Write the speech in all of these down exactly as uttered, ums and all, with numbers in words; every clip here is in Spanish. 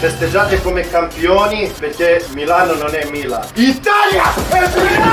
Festeggiate come campioni perché Milano non è Milan. Italia es Milan.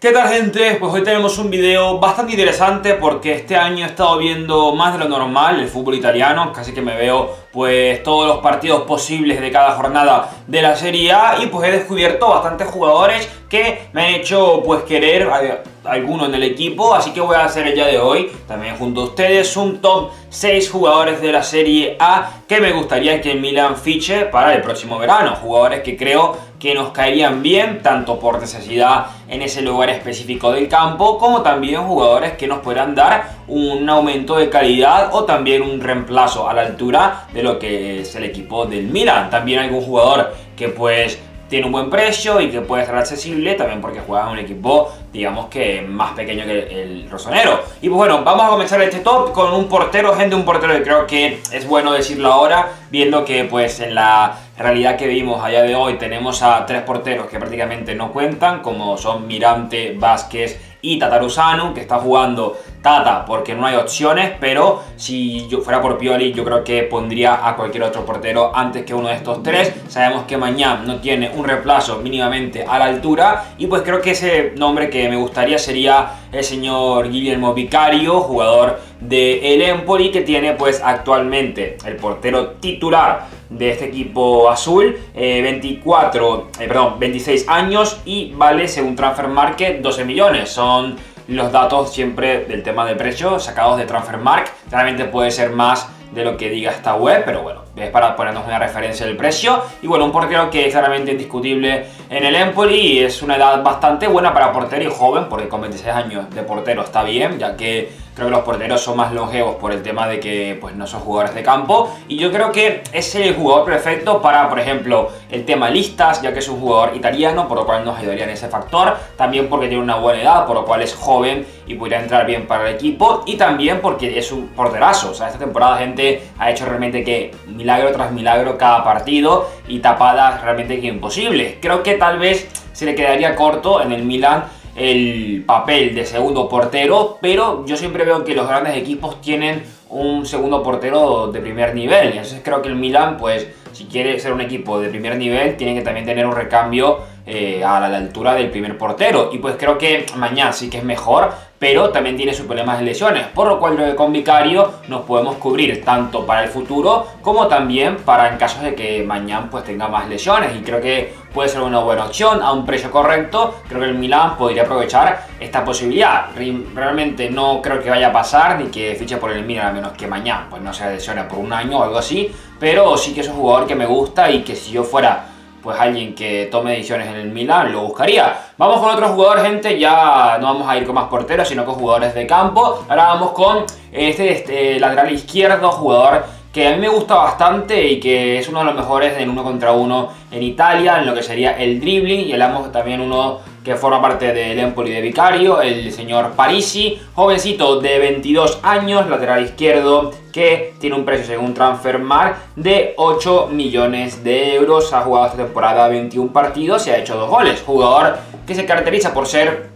¿Qué tal, gente? Pues hoy tenemos un video bastante interesante porque este año he estado viendo más de lo normal el fútbol italiano. Casi que me veo pues todos los partidos posibles de cada jornada de la Serie A y pues he descubierto bastantes jugadores que me han hecho pues querer a alguno en el equipo, así que voy a hacer el día de hoy también junto a ustedes un top seis jugadores de la Serie A que me gustaría que el Milan fiche para el próximo verano, jugadores que creo que nos caerían bien tanto por necesidad en ese lugar específico del campo como también jugadores que nos podrán dar un aumento de calidad o también un reemplazo a la altura de lo que es el equipo del Milan. También algún jugador que pues tiene un buen precio y que puede ser accesible también porque juega en un equipo, digamos, que más pequeño que el rosonero. Y pues bueno, vamos a comenzar este top con un portero, gente, un portero que creo que es bueno decirlo ahora, viendo que pues en la realidad que vimos allá de hoy tenemos a tres porteros que prácticamente no cuentan, como son Mirante, Vázquez y Tataruzano, que está jugando Tata porque no hay opciones, pero si yo fuera por Pioli yo creo que pondría a cualquier otro portero antes que uno de estos tres. Sabemos que Mañán no tiene un reemplazo mínimamente a la altura y pues creo que ese nombre que me gustaría sería el señor Guglielmo Vicario, jugador de el Empoli, que tiene pues actualmente el portero titular de este equipo azul, eh, veinticuatro, eh, perdón, veintiséis años y vale según Transfer Market doce millones. Son los datos siempre del tema de precio sacados de Transfer Market. Realmente puede ser más de lo que diga esta web, pero bueno, es para ponernos una referencia del precio. Y bueno, un portero que es claramente indiscutible en el Empoli y es una edad bastante buena para portero y joven, porque con veintiséis años de portero está bien, ya que creo que los porteros son más longevos por el tema de que pues no son jugadores de campo. Y yo creo que es el jugador perfecto para, por ejemplo, el tema listas, ya que es un jugador italiano, por lo cual nos ayudaría en ese factor. También porque tiene una buena edad, por lo cual es joven y podría entrar bien para el equipo. Y también porque es un porterazo. O sea, esta temporada, gente, ha hecho realmente que milagro tras milagro cada partido y tapadas realmente que imposibles. Creo que tal vez se le quedaría corto en el Milan el papel de segundo portero, pero yo siempre veo que los grandes equipos tienen un segundo portero de primer nivel. Entonces creo que el Milan, pues, si quiere ser un equipo de primer nivel, tiene que también tener un recambio eh, a la altura del primer portero. Y pues creo que mañana sí que es mejor, pero también tiene sus problemas de lesiones, por lo cual creo que con Vicario nos podemos cubrir tanto para el futuro como también para en casos de que mañana pues tenga más lesiones. Y creo que puede ser una buena opción a un precio correcto. Creo que el Milan podría aprovechar esta posibilidad. Realmente no creo que vaya a pasar ni que fiche por el Milan, a menos que mañana pues no se lesione por un año o algo así, pero sí que es un jugador que me gusta y que si yo fuera pues alguien que tome decisiones en el Milan lo buscaría. Vamos con otro jugador, gente. Ya no vamos a ir con más porteros, sino con jugadores de campo. Ahora vamos con este, este lateral izquierdo, jugador que a mí me gusta bastante y que es uno de los mejores en uno contra uno en Italia, en lo que sería el dribbling. Y hablamos también uno que forma parte del Empoli de Vicario, el señor Parisi, jovencito de veintidós años, lateral izquierdo, que tiene un precio según Transfermarkt de ocho millones de euros. Ha jugado esta temporada veintiún partidos y ha hecho dos goles. Jugador que se caracteriza por ser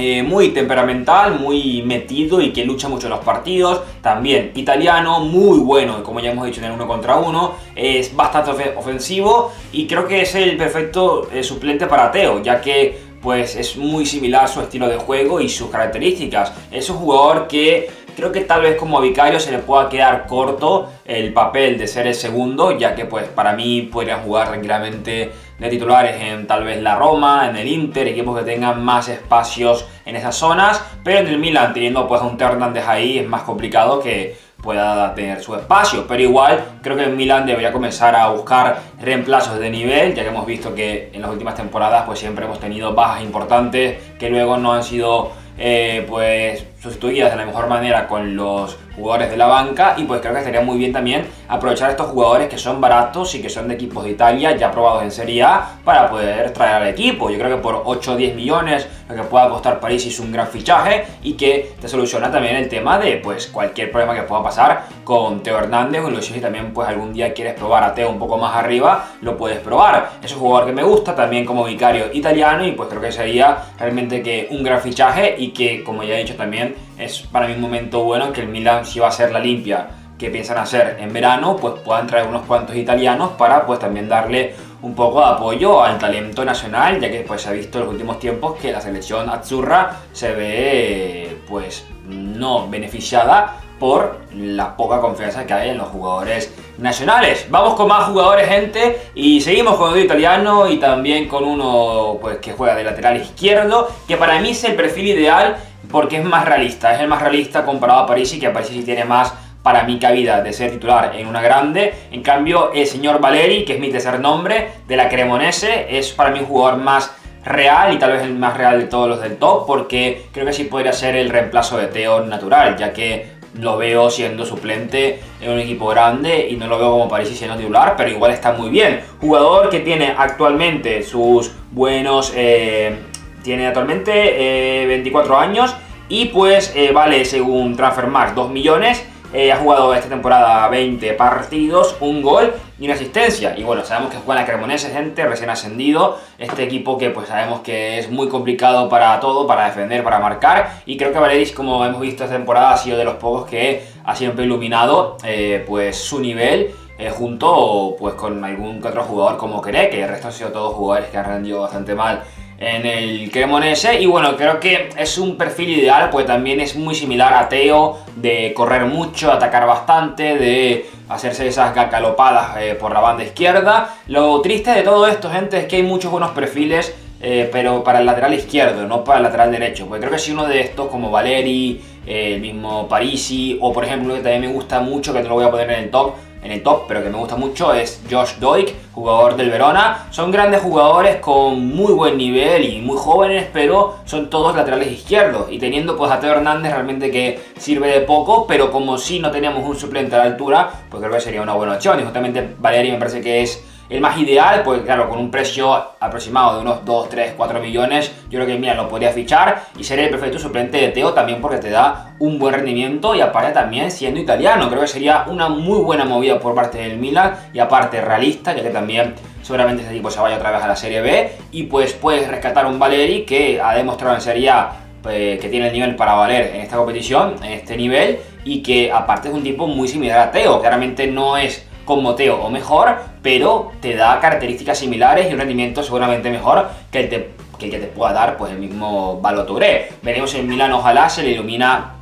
Eh, muy temperamental, muy metido y que lucha mucho en los partidos. También italiano, muy bueno, como ya hemos dicho, en el uno contra uno. Es bastante ofensivo y creo que es el perfecto eh, suplente para Theo, ya que pues es muy similar su estilo de juego y sus características. Es un jugador que creo que tal vez como a Vicario se le pueda quedar corto el papel de ser el segundo, ya que pues para mí podría jugar tranquilamente de titulares en tal vez la Roma, en el Inter, equipos que tengan más espacios en esas zonas, pero en el Milan teniendo pues a un Theo Hernández ahí es más complicado que pueda tener su espacio. Pero igual creo que el Milan debería comenzar a buscar reemplazos de nivel, ya que hemos visto que en las últimas temporadas pues siempre hemos tenido bajas importantes que luego no han sido Eh, pues sustituidas de la mejor manera con los jugadores de la banca. Y pues creo que estaría muy bien también aprovechar a estos jugadores que son baratos y que son de equipos de Italia ya probados en Serie A para poder traer al equipo. Yo creo que por ocho o diez millones lo que pueda costar Parisi es un gran fichaje y que te soluciona también el tema de pues cualquier problema que pueda pasar con Theo Hernández, o si también pues algún día quieres probar a Theo un poco más arriba, lo puedes probar. Es un jugador que me gusta también como Vicario italiano y pues creo que sería realmente que un gran fichaje y que, como ya he dicho también, es para mí un momento bueno que el Milan sí va a hacer la limpia que piensan hacer en verano, pues puedan traer unos cuantos italianos para pues también darle un poco de apoyo al talento nacional, ya que pues se ha visto en los últimos tiempos que la selección azzurra se ve pues no beneficiada por la poca confianza que hay en los jugadores nacionales. Vamos con más jugadores, gente, y seguimos con otro italiano y también con uno pues que juega de lateral izquierdo, que para mí es el perfil ideal porque es más realista, es el más realista comparado a Parisi, que a Parisi tiene más para mi cabida de ser titular en una grande. En cambio, el señor Valeri, que es mi tercer nombre, de la Cremonese, es para mí un jugador más real y tal vez el más real de todos los del top, porque creo que sí podría ser el reemplazo de Theo natural, ya que lo veo siendo suplente en un equipo grande y no lo veo como Parisi siendo titular, pero igual está muy bien. Jugador que tiene actualmente sus buenos... Eh, tiene actualmente eh, veinticuatro años y pues eh, vale, según Transfermarkt, dos millones. Eh, ha jugado esta temporada veinte partidos, un gol y una asistencia. Y bueno, sabemos que juega la Cremonese, gente, recién ascendido. Este equipo que pues sabemos que es muy complicado para todo, para defender, para marcar. Y creo que Valeri, como hemos visto esta temporada, ha sido de los pocos que ha siempre iluminado eh, pues su nivel. Eh, junto pues con algún otro jugador como Queré, que el resto han sido todos jugadores que han rendido bastante mal en el Cremonese. Y bueno, creo que es un perfil ideal, pues también es muy similar a Theo, de correr mucho, atacar bastante, de hacerse esas galopadas eh, por la banda izquierda. Lo triste de todo esto, gente, es que hay muchos buenos perfiles, eh, pero para el lateral izquierdo, no para el lateral derecho. Porque creo que si uno de estos, como Valeri, eh, el mismo Parisi, o por ejemplo, que también me gusta mucho, que te lo voy a poner en el top, en el top, pero que me gusta mucho, es Josh Doig, jugador del Verona. Son grandes jugadores con muy buen nivel y muy jóvenes, pero son todos laterales izquierdos. Y teniendo pues a Theo Hernandez, realmente que sirve de poco, pero como si no teníamos un suplente a la altura, pues creo que sería una buena opción. Y justamente Valeri me parece que es el más ideal, porque claro, con un precio aproximado de unos dos, tres, cuatro millones, yo creo que mira, lo podría fichar y sería el perfecto suplente de Theo, también porque te da un buen rendimiento y aparte también siendo italiano. Creo que sería una muy buena movida por parte del Milan y aparte realista, ya que también seguramente este equipo se vaya otra vez a la Serie B y pues puedes rescatar un Valeri que ha demostrado en Serie A pues, que tiene el nivel para valer en esta competición, en este nivel, y que aparte es un tipo muy similar a Theo. Claramente no es como Theo o mejor, pero te da características similares y un rendimiento seguramente mejor que el, te, que, el que te pueda dar pues el mismo Balotelli. Veremos en Milán, ojalá se le ilumina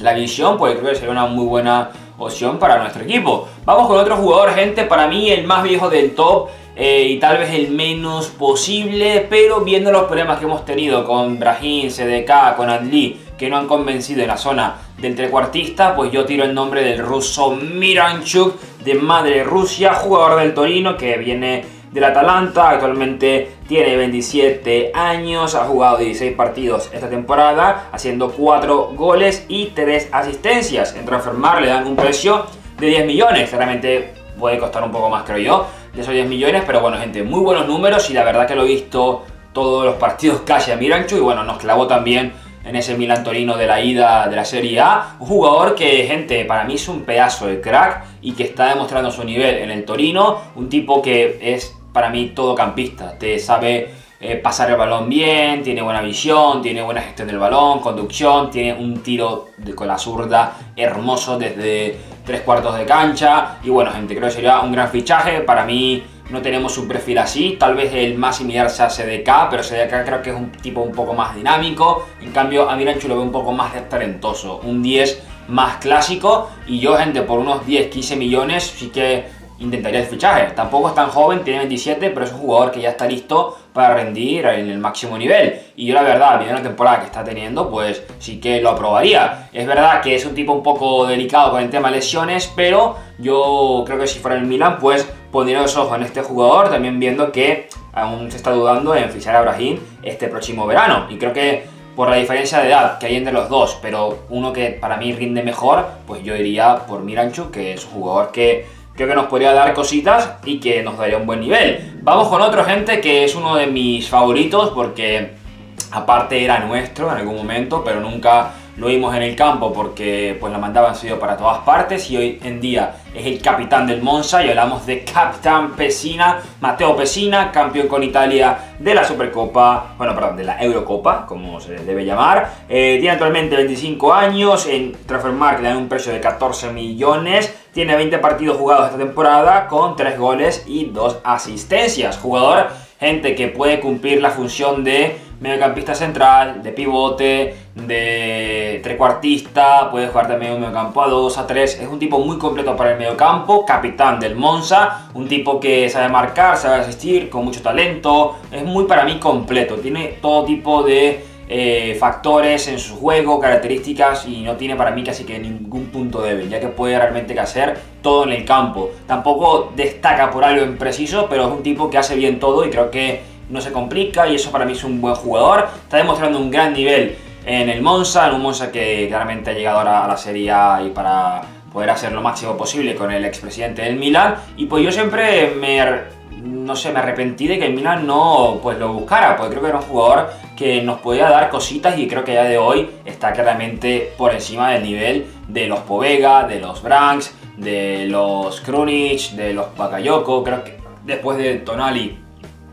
la visión, pues creo que será una muy buena opción para nuestro equipo. Vamos con otro jugador, gente, para mí el más viejo del top eh, y tal vez el menos posible, pero viendo los problemas que hemos tenido con Brahim, C D K, con Adli, que no han convencido en la zona del trecuartista, pues yo tiro el nombre del ruso Miranchuk, de madre Rusia, jugador del Torino, que viene del Atalanta, actualmente tiene veintisiete años, ha jugado dieciséis partidos esta temporada, haciendo cuatro goles y tres asistencias. En Transfermarkt le dan un precio de diez millones, claramente puede costar un poco más, creo yo, de esos diez millones, pero bueno, gente, muy buenos números y la verdad que lo he visto todos los partidos casi a Miranchuk, y bueno, nos clavó también en ese Milan Torino de la ida de la Serie A. Un jugador que, gente, para mí es un pedazo de crack y que está demostrando su nivel en el Torino. Un tipo que es, para mí, todocampista. Te sabe eh, pasar el balón bien, tiene buena visión, tiene buena gestión del balón, conducción, tiene un tiro de, con la zurda hermoso desde tres cuartos de cancha. Y bueno, gente, creo que sería un gran fichaje. Para mí no tenemos un perfil así, tal vez el más similar sea C D K, pero C D K creo que es un tipo un poco más dinámico. En cambio a Miranchuk lo veo un poco más talentoso, un diez más clásico, y yo, gente, por unos diez, quince millones sí que intentaría el fichaje. Tampoco es tan joven, tiene veintisiete, pero es un jugador que ya está listo para rendir en el máximo nivel. Y yo la verdad, viendo la temporada que está teniendo, pues sí que lo aprobaría. Es verdad que es un tipo un poco delicado con el tema de lesiones, pero yo creo que si fuera el Milan, pues pondría los ojos en este jugador, también viendo que aún se está dudando en fichar a Brahim este próximo verano. Y creo que por la diferencia de edad que hay entre los dos, pero uno que para mí rinde mejor, pues yo iría por Miranchuk, que es un jugador que creo que nos podría dar cositas y que nos daría un buen nivel. Vamos con otro, gente, que es uno de mis favoritos porque aparte era nuestro en algún momento, pero nunca lo vimos en el campo porque pues la mandaban suyo para todas partes, y hoy en día es el capitán del Monza y hablamos de Capitán Pessina, Matteo Pessina, campeón con Italia de la Supercopa, bueno, perdón, de la Eurocopa, como se les debe llamar. Eh, tiene actualmente veinticinco años, en Transfermarkt le dan un precio de catorce millones, Tiene veinte partidos jugados esta temporada con tres goles y dos asistencias. Jugador, gente que puede cumplir la función de mediocampista central, de pivote, de trecuartista, puede jugar también un mediocampo a dos, a tres, es un tipo muy completo para el mediocampo, capitán del Monza, un tipo que sabe marcar, sabe asistir, con mucho talento, es muy para mí completo, tiene todo tipo de eh, factores en su juego, características y no tiene para mí casi que ningún punto débil, ya que puede realmente hacer todo en el campo, tampoco destaca por algo impreciso, pero es un tipo que hace bien todo y creo que no se complica y eso para mí es un buen jugador. Está demostrando un gran nivel en el Monza, en un Monza que claramente ha llegado ahora a la Serie A y para poder hacer lo máximo posible con el expresidente del Milan. Y pues yo siempre me... no sé, me arrepentí de que el Milan no pues lo buscara, porque creo que era un jugador que nos podía dar cositas y creo que ya de hoy está claramente por encima del nivel de los Povega, de los Branks, de los Krunic, de los Bakayoko. Creo que después de Tonali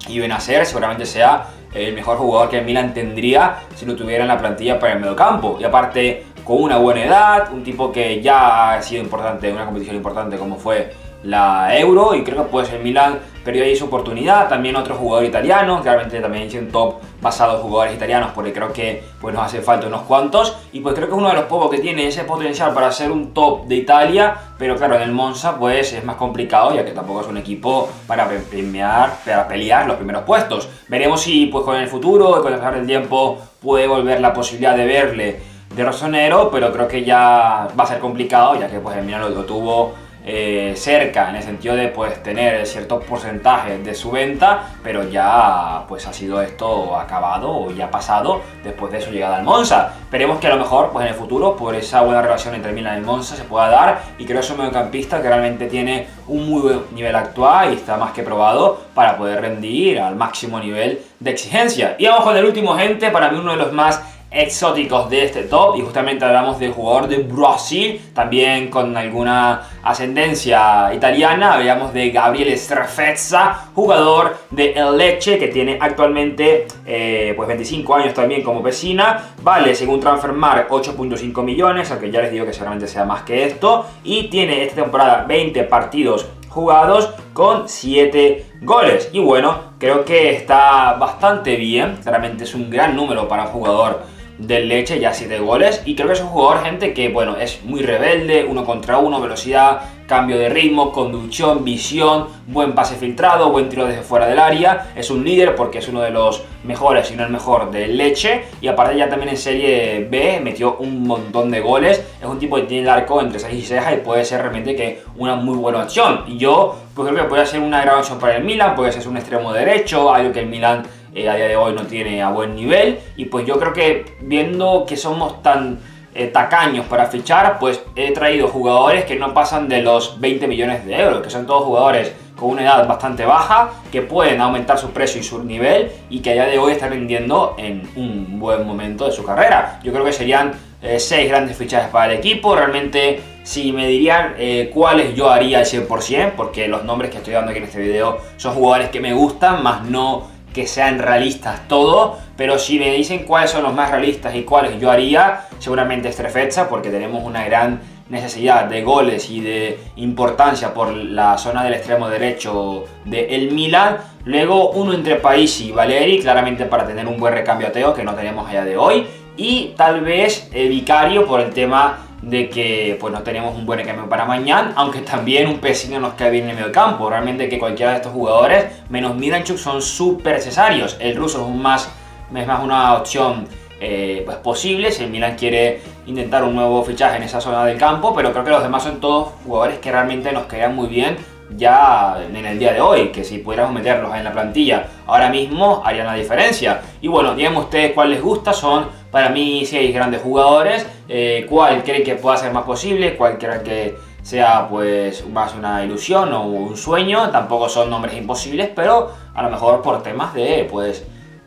y Bennacer seguramente sea el mejor jugador que el Milan tendría si lo tuviera en la plantilla para el mediocampo. Y aparte, con una buena edad, un tipo que ya ha sido importante en una competición importante como fue la Euro. Y creo que pues el Milan perdió ahí su oportunidad. También otro jugador italiano, claramente también hice un top basado en jugadores italianos porque creo que pues nos hace falta unos cuantos. Y pues creo que es uno de los pocos que tiene ese potencial para ser un top de Italia. Pero claro, en el Monza pues es más complicado ya que tampoco es un equipo para, premiar, para pelear los primeros puestos. Veremos si pues con el futuro y con el pasar del tiempo puede volver la posibilidad de verle de rosonero. Pero creo que ya va a ser complicado ya que pues el Milan lo, lo tuvo Eh, cerca en el sentido de pues tener ciertos porcentajes de su venta, pero ya pues ha sido esto acabado o ya pasado después de su llegada al Monza. Esperemos que a lo mejor pues en el futuro por esa buena relación entre Milan y el Monza se pueda dar y creo que es un mediocampista que realmente tiene un muy buen nivel actual y está más que probado para poder rendir al máximo nivel de exigencia. Y vamos con el último, gente, para mí uno de los más exóticos de este top y justamente hablamos de jugador de Brasil también con alguna ascendencia italiana, hablamos de Gabriel Strefezza, jugador de El Lecce que tiene actualmente eh, pues veinticinco años también como Pessina, vale según Transfermarkt ocho punto cinco millones, aunque ya les digo que seguramente sea más que esto, y tiene esta temporada veinte partidos jugados con siete goles y bueno, creo que está bastante bien, claramente es un gran número para un jugador del Lecce, ya siete goles, y creo que es un jugador, gente, que bueno, es muy rebelde, uno contra uno, velocidad, cambio de ritmo, conducción, visión, buen pase filtrado, buen tiro desde fuera del área, es un líder porque es uno de los mejores, si no el mejor, del Lecce, y aparte ya también en Serie B metió un montón de goles, es un tipo que tiene el arco entre cejas y cejas y puede ser realmente que una muy buena opción, y yo pues creo que puede ser una gran opción para el Milan, puede ser un extremo derecho, algo que el Milan Eh, a día de hoy no tiene a buen nivel y pues yo creo que viendo que somos tan eh, tacaños para fichar pues he traído jugadores que no pasan de los veinte millones de euros, que son todos jugadores con una edad bastante baja que pueden aumentar su precio y su nivel y que a día de hoy están vendiendo en un buen momento de su carrera. Yo creo que serían eh, seis grandes fichajes para el equipo, realmente si me dirían eh, cuáles yo haría al cien por ciento porque los nombres que estoy dando aquí en este video son jugadores que me gustan, más no que sean realistas todo, pero si me dicen cuáles son los más realistas y cuáles yo haría, seguramente Strefezza, porque tenemos una gran necesidad de goles y de importancia por la zona del extremo derecho de el Milan. Luego uno entre Parisi y Valeri, claramente para tener un buen recambio a Theo, que no tenemos allá de hoy. Y tal vez eh, Vicario por el tema de que pues no tenemos un buen recambio para mañana, aunque también un Pessina nos cae bien en el medio campo, realmente que cualquiera de estos jugadores menos Miranchuk son súper necesarios, el ruso es, un más, es más una opción eh, pues posible si el Milan quiere intentar un nuevo fichaje en esa zona del campo, pero creo que los demás son todos jugadores que realmente nos caerían muy bien ya en el día de hoy, que si pudiéramos meterlos en la plantilla ahora mismo harían la diferencia. Y bueno, díganme ustedes cuál les gusta, son para mí seis grandes jugadores, eh, cuál creen que pueda ser más posible, cuál creen que sea pues más una ilusión o un sueño, tampoco son nombres imposibles, pero a lo mejor por temas de pues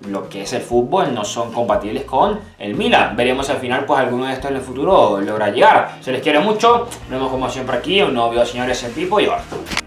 lo que es el fútbol no son compatibles con el Milan. Veremos al final pues alguno de estos en el futuro logra llegar. Se les quiere mucho, nos vemos como siempre aquí en un nuevo video, señores, en Pipo York.